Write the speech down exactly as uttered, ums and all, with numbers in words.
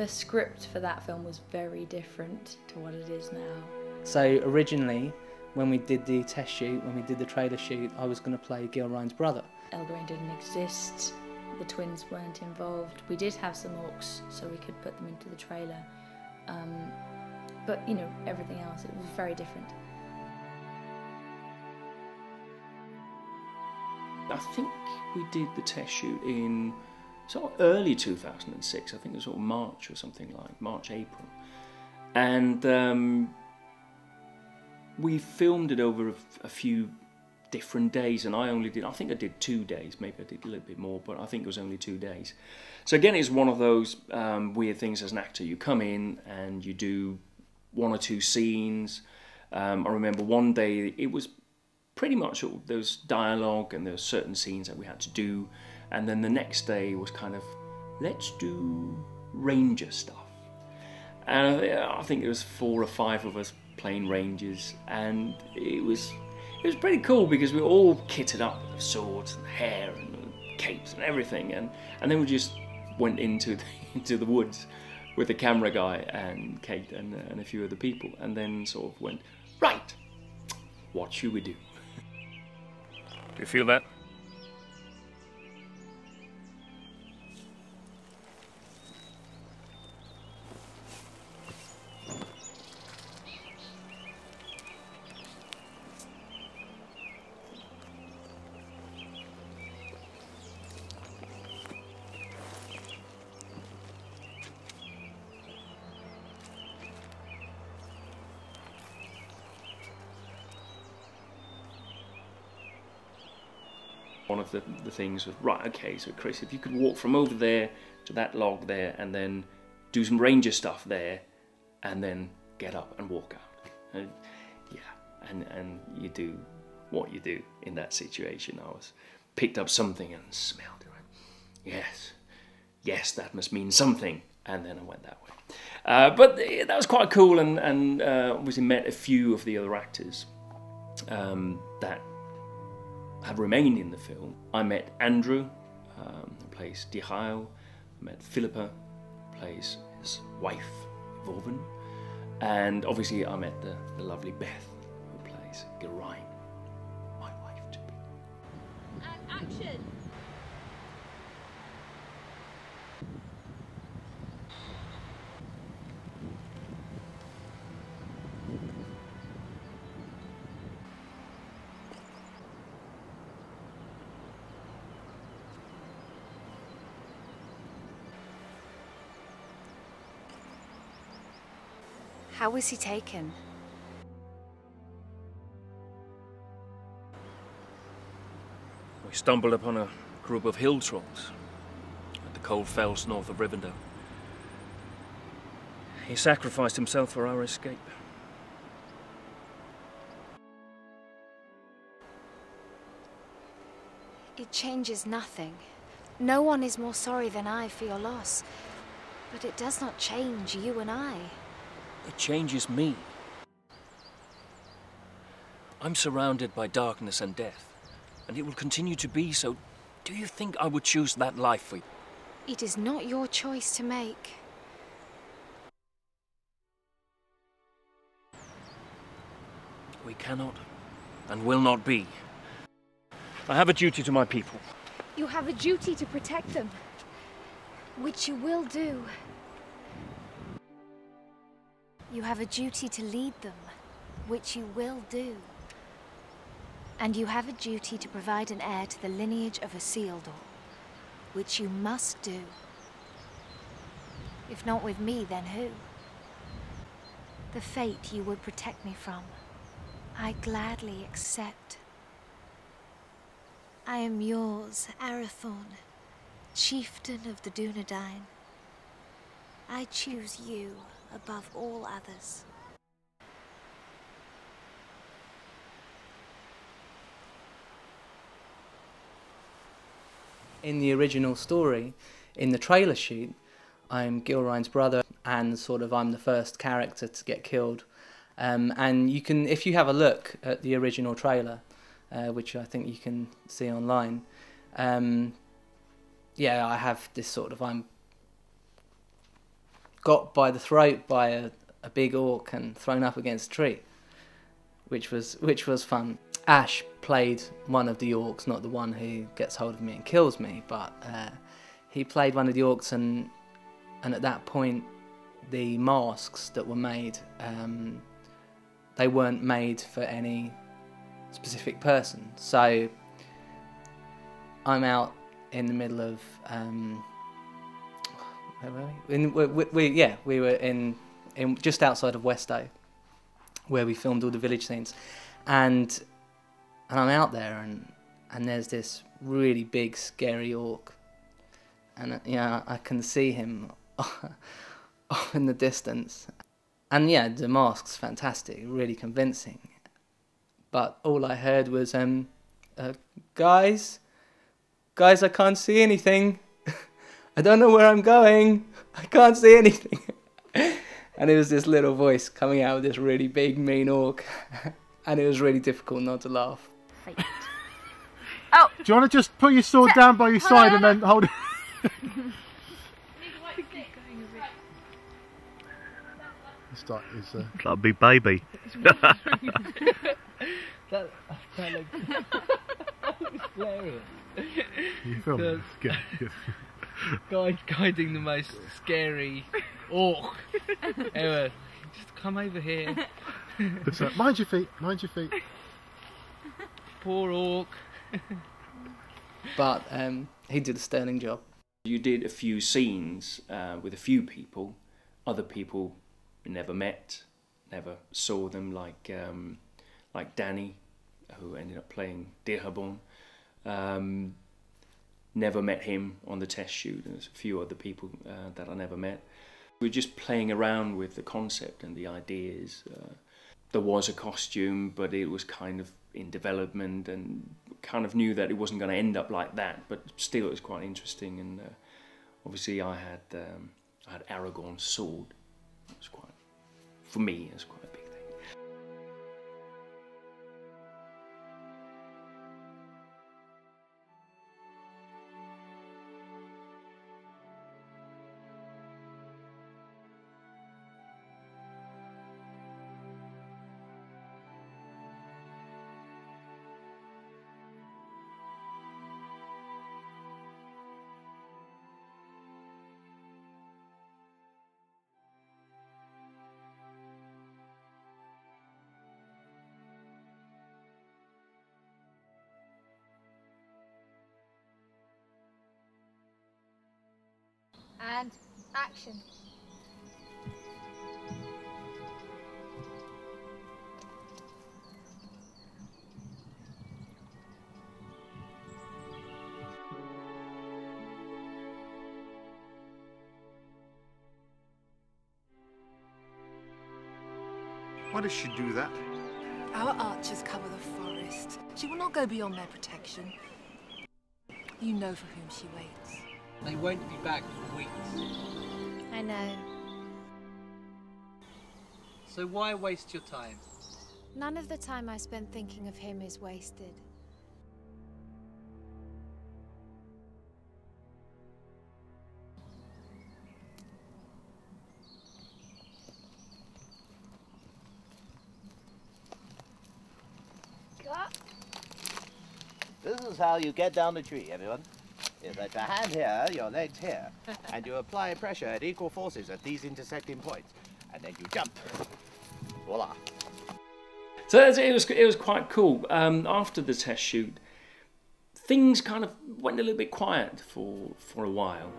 the script for that film was very different to what it is now. So originally, when we did the test shoot, when we did the trailer shoot, I was going to play Gil Ryan's brother. Elgarine didn't exist, the twins weren't involved. We did have some orcs, so we could put them into the trailer. Um, but, you know, everything else, it was very different. I think we did the test shoot in sort of early two thousand six, I think it was sort of March or something like, March, April. And um, we filmed it over a, a few different days, and I only did, I think I did two days, maybe I did a little bit more, but I think it was only two days. So again, it's one of those um, weird things as an actor. You come in and you do one or two scenes. Um, I remember one day, it was pretty much all, there was dialogue and there were certain scenes that we had to do, and then the next day was kind of, let's do ranger stuff. And I think it was four or five of us playing rangers, and it was it was pretty cool because we were all kitted up with swords and hair and capes and everything, and and then we just went into the, into the woods with the camera guy and Kate and, and a few other people, and then sort of went, right, what should we do? Do you feel that? One of the, the things was, right, okay, so Chris, if you could walk from over there to that log there and then do some ranger stuff there and then get up and walk out. And, yeah, and, and you do what you do in that situation. I was picked up something and smelled it. Right? Yes, yes, that must mean something. And then I went that way. Uh, but that was quite cool, and, and uh, obviously met a few of the other actors um, that have remained in the film. I met Andrew, um, who plays Dihail. I met Philippa, who plays his wife, Vorban. And obviously I met the, the lovely Beth, who plays Gerain, my wife to be. And action! How was he taken? We stumbled upon a group of hill trolls at the cold fells north of Rivendell. He sacrificed himself for our escape. It changes nothing. No one is more sorry than I for your loss, but it does not change you and I. It changes me. I'm surrounded by darkness and death, and it will continue to be so. Do you think I would choose that life for you? It is not your choice to make. We cannot and will not be. I have a duty to my people. You have a duty to protect them, which you will do. You have a duty to lead them, which you will do. And you have a duty to provide an heir to the lineage of Isildur, which you must do. If not with me, then who? The fate you would protect me from, I gladly accept. I am yours, Arathorn, chieftain of the Dúnedain. I choose you above all others. In the original story, in the trailer shoot, I'm Gil Ryan's brother, and sort of I'm the first character to get killed. Um, and you can, if you have a look at the original trailer, uh, which I think you can see online, um, yeah, I have this sort of, I'm got by the throat by a, a big orc and thrown up against a tree, which was which was fun. Ash played one of the orcs, not the one who gets hold of me and kills me, but uh, he played one of the orcs, and and at that point the masks that were made, um, they weren't made for any specific person. So I'm out in the middle of um, where were we? In, we, we, we yeah we were in in just outside of Westo, where we filmed all the village scenes, and and I'm out there, and and there's this really big scary orc, and you know, I can see him off in the distance, and yeah, the mask's fantastic, really convincing, but all I heard was um uh, guys guys I can't see anything. I don't know where I'm going. I can't see anything. And it was this little voice coming out of this really big mean orc, and it was really difficult not to laugh. Oh, do you want to just put your sword down by your side and then hold it? It's like, it's, uh... it's like a big baby. That, kind of... that was hilarious. You filmed it. Good, good. Guide, guiding the most scary orc ever. Just come over here. So, mind your feet, mind your feet. Poor orc. But um, he did a sterling job. You did a few scenes uh, with a few people. Other people we never met, never saw them, like um, like Danny, who ended up playing Dearborn. Um, Never met him on the test shoot, and there's a few other people uh, that I never met. We were just playing around with the concept and the ideas. Uh, there was a costume, but it was kind of in development, and kind of knew that it wasn't going to end up like that, but still it was quite interesting. And uh, obviously I had um, I had Aragorn's sword. It was quite, for me, it was quite a big thing. And action. Why does she do that? Our archers cover the forest. She will not go beyond their protection. You know for whom she waits. They won't be back for weeks. I know. So why waste your time? None of the time I spent thinking of him is wasted. Cut. This is how you get down the tree, everyone. You let your hand here, your legs here, and you apply pressure at equal forces at these intersecting points, and then you jump. Voila. So it was, it was quite cool. Um, after the test shoot, things kind of went a little bit quiet for, for a while.